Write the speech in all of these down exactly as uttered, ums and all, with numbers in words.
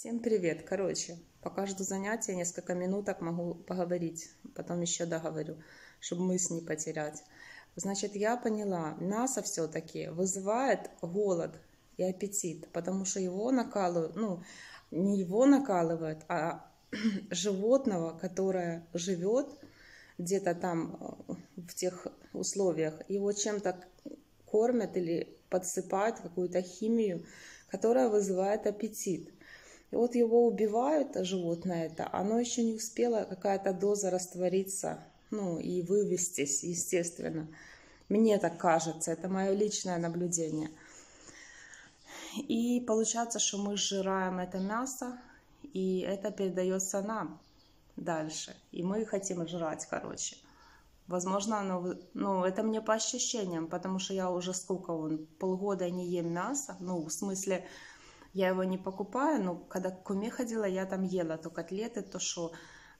Всем привет! Короче, по каждому занятию несколько минуток могу поговорить, потом еще договорю, чтобы мысль не потерять. Значит, я поняла, мясо все-таки вызывает голод и аппетит, потому что его накалывают, ну, не его накалывают, а животного, которое живет где-то там в тех условиях, его чем-то кормят или подсыпают какую-то химию, которая вызывает аппетит. И вот его убивают, животное это, оно еще не успело, какая-то доза раствориться, ну и вывестись, естественно. Мне так кажется, это мое личное наблюдение. И получается, что мы сжираем это мясо, и это передается нам дальше. И мы хотим жрать, короче. Возможно, оно, ну, это мне по ощущениям, потому что я уже сколько, вон, полгода не ем мясо, ну, в смысле... Я его не покупаю, но когда к куме ходила, я там ела то котлеты, то шо.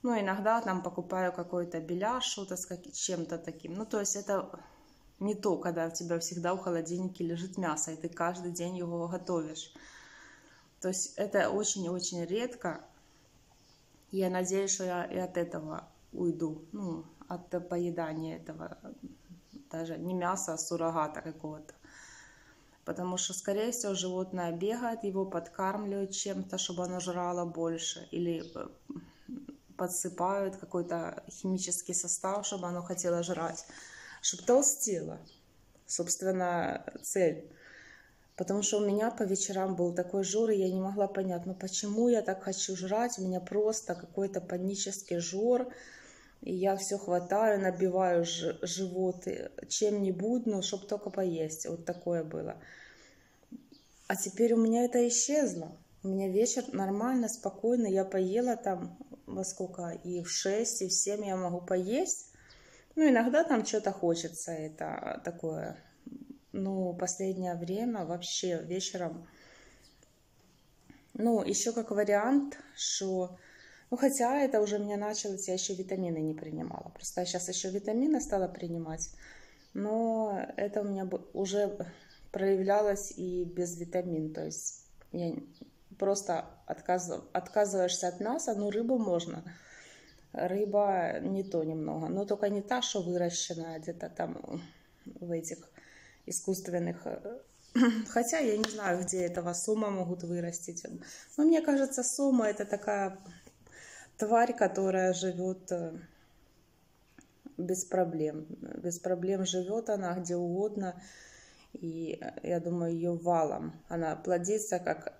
Ну, иногда там покупаю какой-то беляш, что-то с чем-то таким. Ну, то есть это не то, когда у тебя всегда в холодильнике лежит мясо, и ты каждый день его готовишь. То есть это очень-очень редко. Я надеюсь, что я и от этого уйду, ну, от поедания этого, даже не мяса, а суррогата какого-то. Потому что, скорее всего, животное бегает, его подкармливают чем-то, чтобы оно жрало больше. Или подсыпают какой-то химический состав, чтобы оно хотело жрать. Чтобы толстело. Собственно, цель. Потому что у меня по вечерам был такой жор, и я не могла понять, ну почему я так хочу жрать. У меня просто какой-то панический жор. И я все хватаю, набиваю живот чем-нибудь, но чтобы только поесть. Вот такое было. А теперь у меня это исчезло. У меня вечер нормально, спокойно. Я поела там во сколько? И в шесть, и в семь я могу поесть. Ну, иногда там что-то хочется. Это такое. Ну, последнее время вообще вечером. Ну, еще как вариант, что... Ну, хотя это уже у меня началось, я еще витамины не принимала. Просто я сейчас еще витамины стала принимать, но это у меня уже проявлялось и без витамин. То есть я просто отказыв... отказываешься от мяса, ну, рыбу можно. Рыба не то немного, но только не та, что выращенная где-то там в этих искусственных... Хотя я не знаю, где этого сома могут вырастить. Но мне кажется, сома это такая... тварь, которая живет без проблем. Без проблем живет она где угодно. И я думаю, ее валом. Она плодится как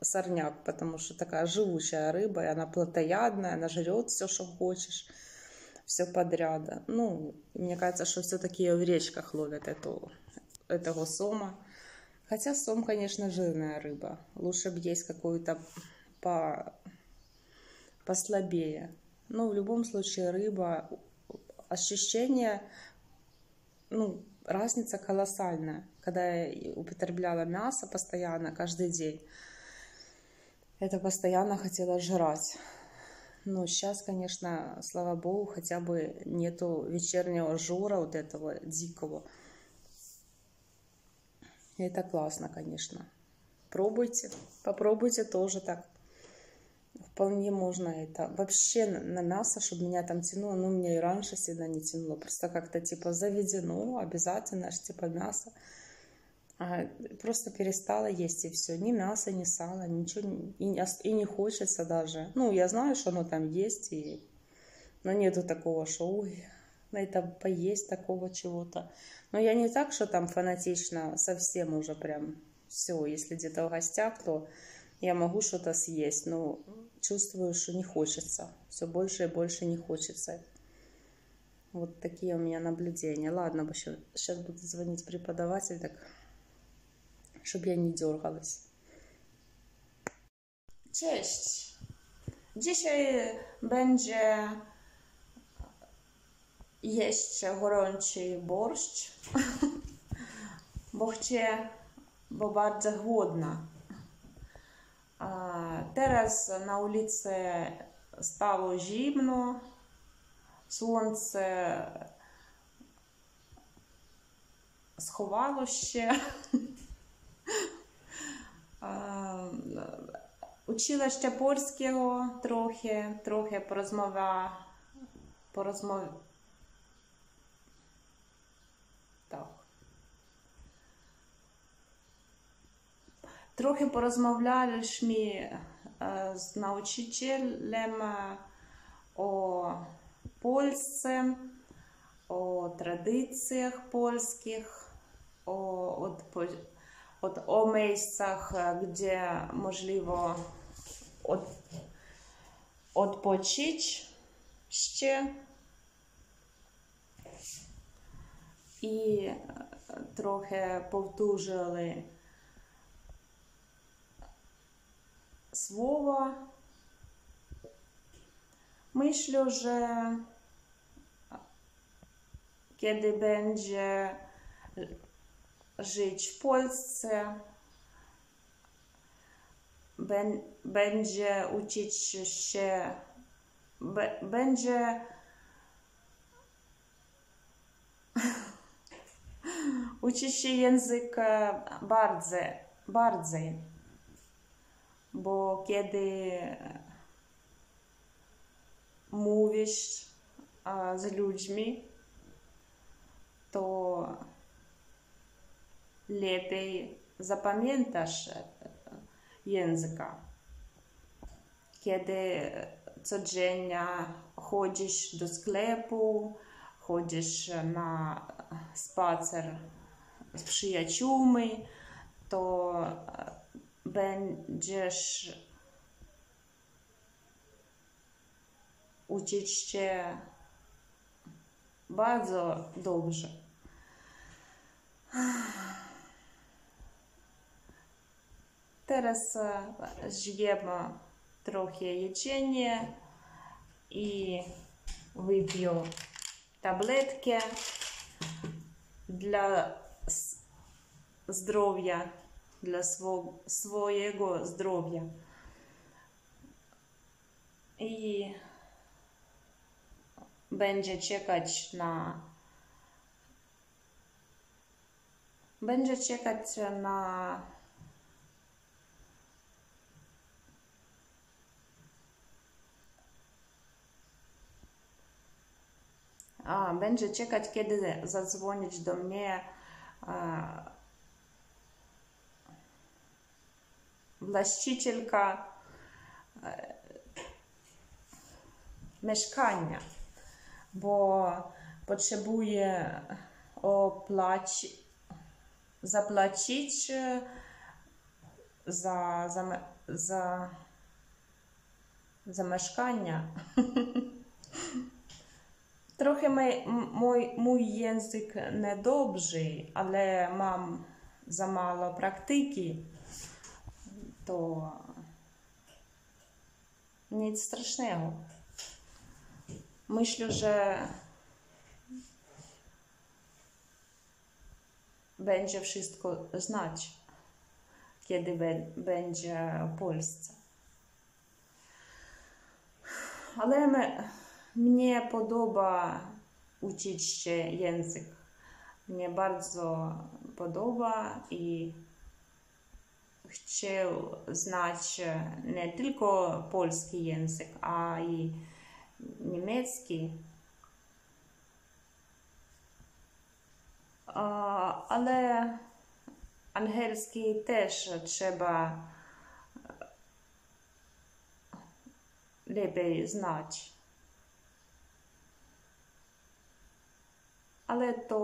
сорняк, потому что такая живучая рыба. И она плотоядная, она жрет все, что хочешь. Все подряд. Ну, мне кажется, что все-таки ее в речках ловят, эту, этого сома. Хотя сом, конечно, жирная рыба. Лучше бы есть какую-то по... послабее. Но в любом случае рыба, ощущение, ну, разница колоссальная. Когда я употребляла мясо постоянно, каждый день, это постоянно хотела жрать. Но сейчас, конечно, слава богу, хотя бы нету вечернего жора вот этого дикого. И это классно, конечно. Пробуйте, попробуйте тоже так. Вполне можно это. Вообще на мясо, чтобы меня там тянуло, но меня и раньше всегда не тянуло. Просто как-то типа заведено, обязательно, типа мясо. А просто перестала есть и все. Ни мясо, ни сало, ничего. И не, и не хочется даже. Ну, я знаю, что оно там есть, и... но нету такого, что ой, это поесть такого чего-то. Но я не так, что там фанатично совсем уже прям все. Если где-то в гостях, то... я могу что-то съесть, но чувствую, что не хочется. Все больше и больше не хочется. Вот такие у меня наблюдения. Ладно, сейчас буду звонить преподаватель, так, чтобы я не дергалась. Cześć! Dzisiaj będzie jeść gorący борщ, bo chcę, bo bardzo głodna. Teraz na ulicy stało zimno, słońce schowało się. Учила ще польського трохи, трохи порозмова, порозмов... так. Трохи порозмовляли з навчителем о Польщі, о традиціях польських, о От о місцях, де можливо відпочити ще. І трохи повторювали слова. Myślę, że kiedy będzie żyć w Polsce, będzie uczyć się, będzie uczyć się języka bardziej, bardziej, bo kiedy mówisz z ludźmi, to lepiej zapamiętasz języka. Kiedy codziennie chodzisz do sklepu, chodzisz na spacer z przyjaciółmi, to będziesz uczyć się bardzo dobrze. Teraz zjem trochę jedzenie i wypiję tabletkę dla zdrowia, dla swojego zdrowia. I będzie czekać na będzie czekać na A, będzie czekać, kiedy zadzwonić do mnie a, właścicielka a, mieszkania, bo potrzebuje opłaci, zapłacić za, za, za, za mieszkania. Trochę mój, mój, mój język niedobry, ale mam za mało praktyki, to nic strasznego. Myślę, że będzie wszystko znać, kiedy be, będzie w Polsce. Ale my... Mnie podoba uczyć się język. Mnie bardzo podoba i chcę znać nie tylko polski język, a i niemiecki. Ale angielski też trzeba lepiej znać. Ale to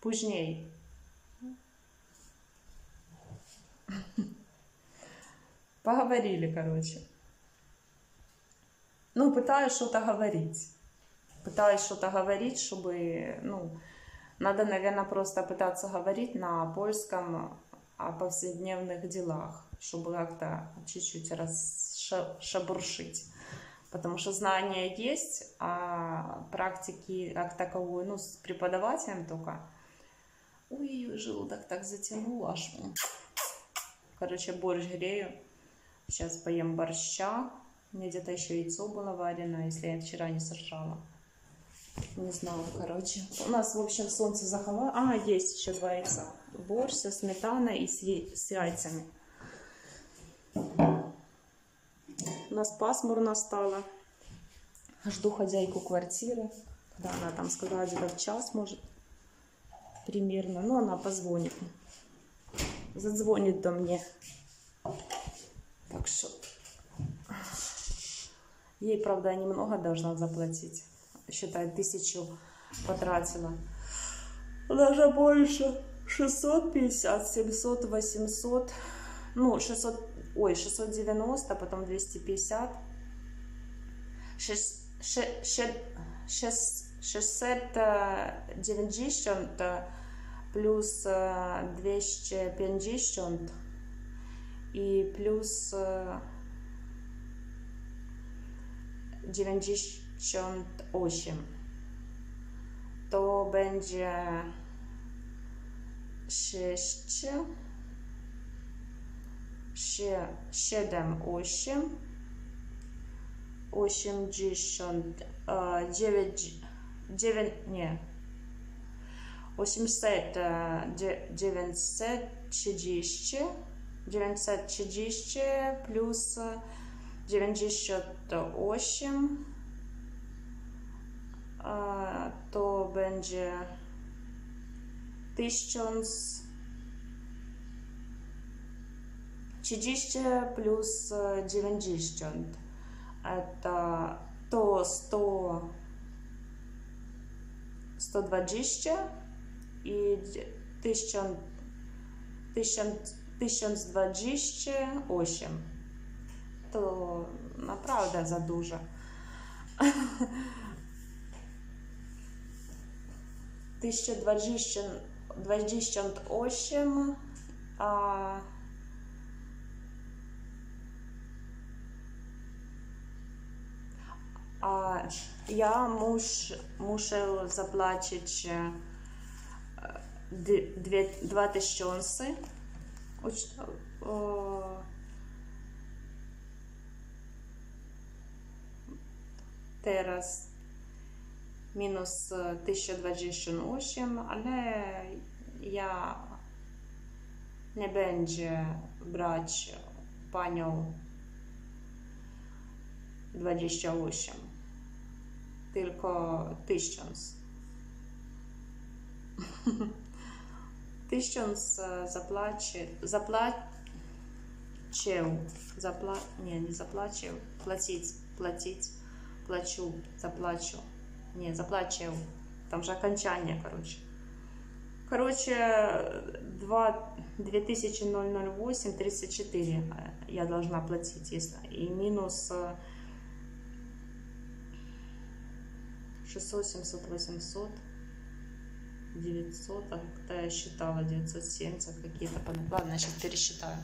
później. Поговорили, короче. Ну, пытаюсь что-то говорить. Пытаюсь что-то говорить, чтобы... Ну, надо, наверное, просто пытаться говорить на польском о повседневных делах, чтобы как-то чуть-чуть расшебуршить. Потому что знания есть, а практики как таковой, ну, с преподавателем только. Ой, желудок так затянул аж. Короче, борщ грею. Сейчас поем борща. У меня где-то еще яйцо было варено, если я вчера не сожрала. Не знала, короче. У нас, в общем, солнце заховало. А, есть еще два яйца. Борщ со сметаной и с, я... с яйцами. нас пасмурно стало. Жду хозяйку квартиры, когда она там сказала, где-то в час, может, примерно. Но она позвонит, задзвонит до мне. Так что ей, правда, немного должна заплатить. Считай, тысячу потратила. Даже больше. шестьсот пятьдесят, семьсот, восемьсот. Ну, шестьсот, ой, шестьсот девяносто, потом двести пятьдесят. шестьсот девяносто плюс двісті п'ятдесят і плюс dziewięćdziesiąt osiem, to będzie sześć, siedem, osiem, osiemdziesiąt, dziewięć, nie, osiemset, dziewięćset trzydzieści, dziewięćset trzydzieści plus dziewięćdziesiąt osiem, to będzie tysiąc. тридцать плюс девяносто, это то сто, сто двадцать и тисяча двадцять вісім, то направда задуже. тисяча двадцять вісім, а А я муж, мушу заплатити два тисячі, зараз мінус тисяча двадцять вісім, але я не буду брати паню двадцять вісім. Tylko tysiąc. Tysiąc zapłacił, zapłacił, zapla, nie, nie zapłacił, płacić, płacić, płacił, zapłacił, nie, zapłacił, tam же окончание, короче. Короче, две тысячи ноль ноль восемь тридцать четыре я должна платить, если, и минус шестьсот, семьсот, восемьсот, девятьсот, а когда я считала, девятьсот семьдесят какие-то, ладно, я сейчас пересчитаю.